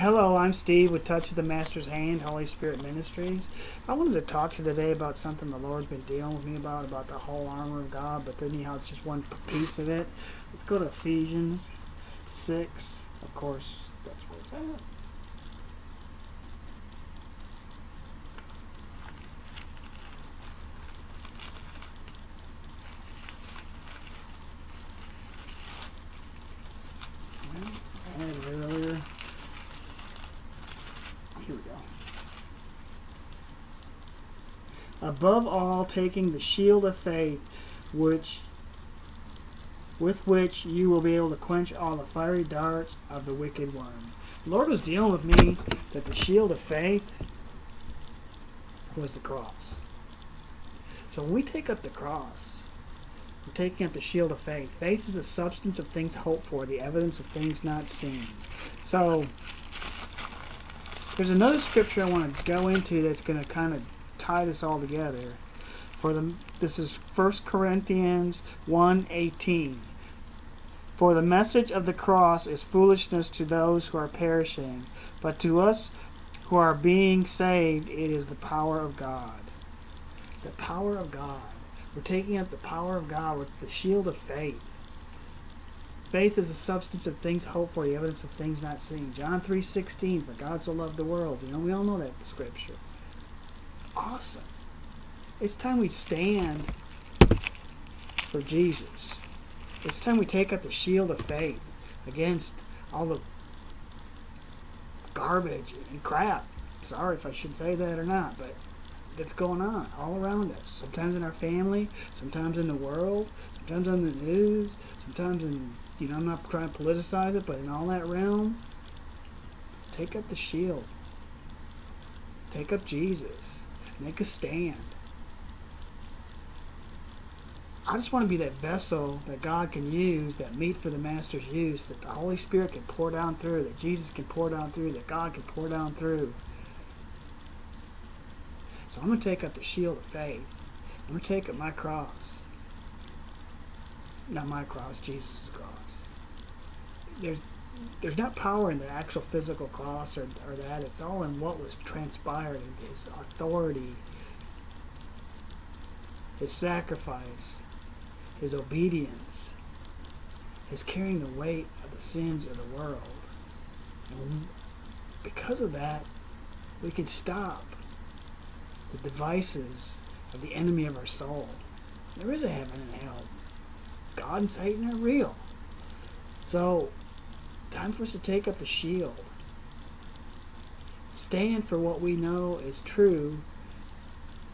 Hello, I'm Steve with Touch of the Master's Hand, Holy Spirit Ministries. I wanted to talk to you today about something the Lord's been dealing with me about the whole armor of God, but anyhow, it's just one piece of it. Let's go to Ephesians 6. Of course, that's where it's at. Above all, taking the shield of faith, with which you will be able to quench all the fiery darts of the wicked one. The Lord was dealing with me that the shield of faith was the cross. So when we take up the cross, we're taking up the shield of faith. Faith is the substance of things hoped for, the evidence of things not seen. So there's another scripture I want to go into that's going to kind of tie this all together. This is First Corinthians 1:18. For the message of the cross is foolishness to those who are perishing, but to us who are being saved, it is the power of God. The power of God. We're taking up the power of God with the shield of faith. Faith is the substance of things hoped for, the evidence of things not seen. John 3:16. For God so loved the world. You know, we all know that scripture. Awesome. It's time we stand for Jesus. It's time we take up the shield of faith against all the garbage and crap. Sorry if I should say that or not, but that's going on all around us. Sometimes in our family, sometimes in the world, sometimes on the news, sometimes in, you know, I'm not trying to politicize it, but in all that realm, take up the shield. Take up Jesus. Make a stand. I just want to be that vessel that God can use, that meat for the Master's use, that the Holy Spirit can pour down through, that Jesus can pour down through, that God can pour down through. So I'm going to take up the shield of faith. I'm going to take up my cross. Not my cross, Jesus' cross. There's not power in the actual physical cross or that. It's all in what was transpired, in his authority, his sacrifice, his obedience, his carrying the weight of the sins of the world. And because of that, we can stop the devices of the enemy of our soul. There is a heaven and hell. God and Satan are real. So, time for us to take up the shield. Stand for what we know is true.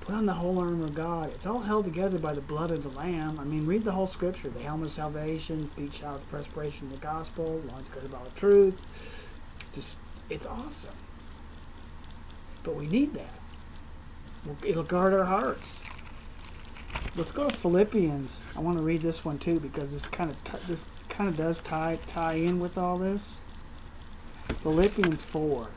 Put on the whole armor of God. It's all held together by the blood of the Lamb. I mean, read the whole scripture. The helmet of salvation, feet shod with the preparation of the gospel, loins girded about the truth. Just, it's awesome. But we need that. It'll guard our hearts. Let's go to Philippians. I want to read this one too, because this kind of does tie in with all this. Philippians 4.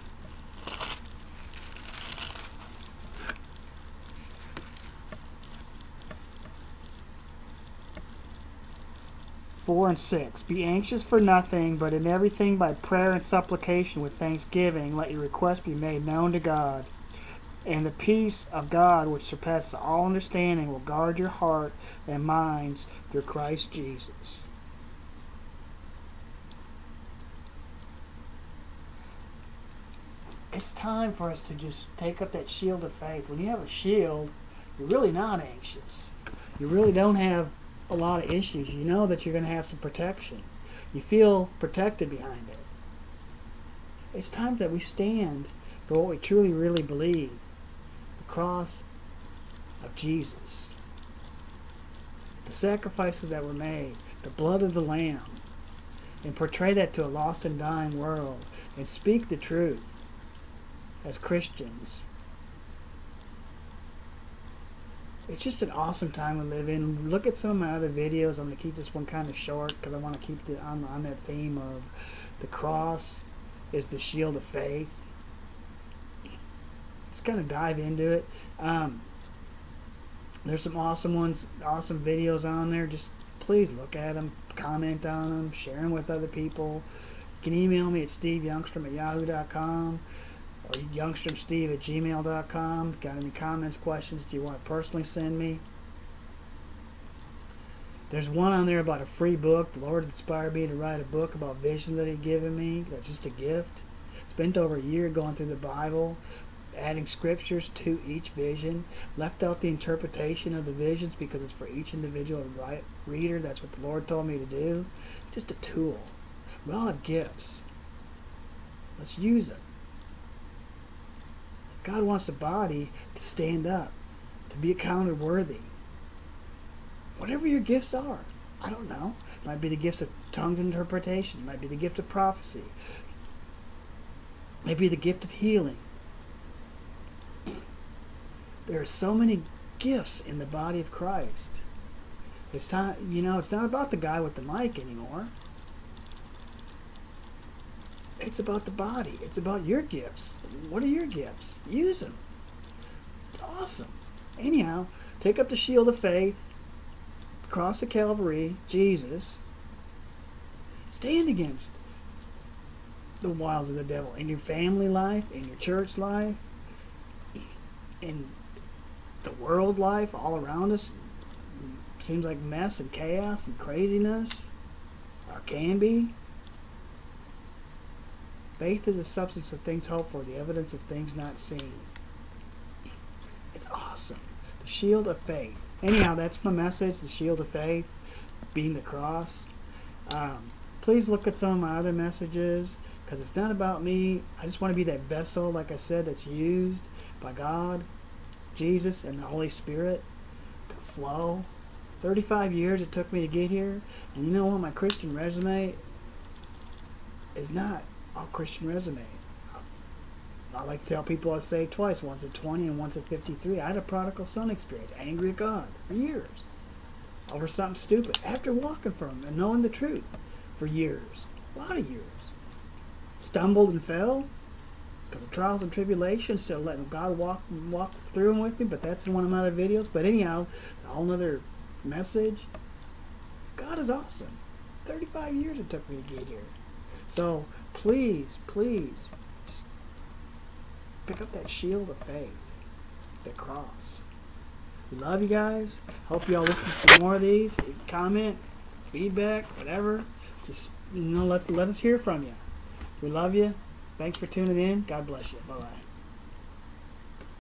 And 6. Be anxious for nothing, but in everything by prayer and supplication with thanksgiving, let your requests be made known to God. And the peace of God, which surpasses all understanding, will guard your heart and minds through Christ Jesus. It's time for us to just take up that shield of faith. When you have a shield, you're really not anxious. You really don't have a lot of issues. You know that you're going to have some protection. You feel protected behind it. It's time that we stand for what we truly, really believe. The cross of Jesus. The sacrifices that were made. The blood of the Lamb. And portray that to a lost and dying world. And speak the truth. As Christians, it's just an awesome time we live in. Look at some of my other videos. I'm going to keep this one kind of short because I want to keep it on that theme of the cross is the shield of faith. Just kind of dive into it. There's some awesome ones, awesome videos on there. Just please look at them, comment on them, share them with other people. You can email me at steveyoungstrom@yahoo.com or youngstromsteve@gmail.com. Got any comments, questions that you want to personally send me? There's one on there about a free book. The Lord inspired me to write a book about vision that He'd given me. That's just a gift. Spent over a year going through the Bible, adding scriptures to each vision. Left out the interpretation of the visions because it's for each individual reader. That's what the Lord told me to do. Just a tool. We all have gifts. Let's use them. God wants the body to stand up, to be accounted worthy. Whatever your gifts are, I don't know. It might be the gifts of tongues and interpretation. It might be the gift of prophecy. It might be the gift of healing. There are so many gifts in the body of Christ. It's time, you know, it's not about the guy with the mic anymore. It's about the body. It's about your gifts. What are your gifts? Use them. It's awesome. Anyhow, take up the shield of faith, cross the Calvary, Jesus. Stand against the wiles of the devil in your family life, in your church life, in the world life all around us. It seems like mess and chaos and craziness, or can be. Faith is the substance of things hoped for, the evidence of things not seen. It's awesome. The shield of faith. Anyhow, that's my message, the shield of faith, being the cross. Please look at some of my other messages, because it's not about me. I just want to be that vessel, like I said, that's used by God, Jesus, and the Holy Spirit to flow. 35 years it took me to get here. And you know what? My Christian resume is not all Christian resume. I like to tell people, I say twice, once at 20 and once at 53. I had a prodigal son experience, angry at God for years over something stupid, after walking from Him and knowing the truth for years, a lot of years. Stumbled and fell because of trials and tribulations, still letting God walk through them with me, but that's in one of my other videos. But anyhow, it's a whole other message. God is awesome. 35 years it took me to get here. So please, please, just pick up that shield of faith, the cross. We love you guys. Hope you all listen to some more of these. Comment, feedback, whatever. Just, you know, let us hear from you. We love you. Thanks for tuning in. God bless you. Bye-bye.